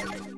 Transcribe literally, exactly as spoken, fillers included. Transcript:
Music.